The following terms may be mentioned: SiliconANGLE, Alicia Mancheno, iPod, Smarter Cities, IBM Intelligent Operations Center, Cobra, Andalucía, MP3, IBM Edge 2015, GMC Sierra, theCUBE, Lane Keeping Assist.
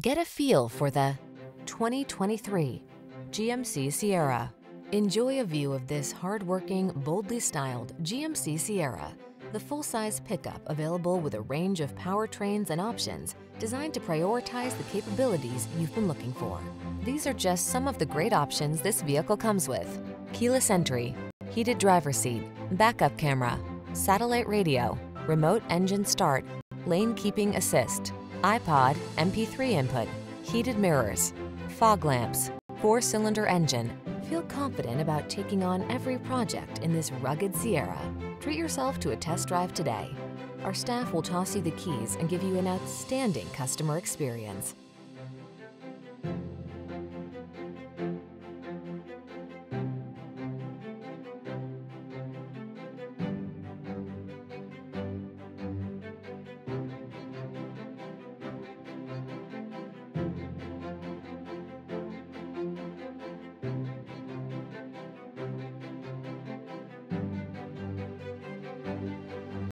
Get a feel for the 2023 GMC Sierra. Enjoy a view of this hard-working, boldly styled GMC Sierra, the full-size pickup available with a range of powertrains and options designed to prioritize the capabilities you've been looking for. These are just some of the great options this vehicle comes with: keyless entry, heated driver's seat, backup camera, satellite radio, remote engine start, lane keeping assist, iPod, MP3 input, heated mirrors, fog lamps, 4-cylinder engine. Feel confident about taking on every project in this rugged Sierra. Treat yourself to a test drive today. Our staff will toss you the keys and give you an outstanding customer experience.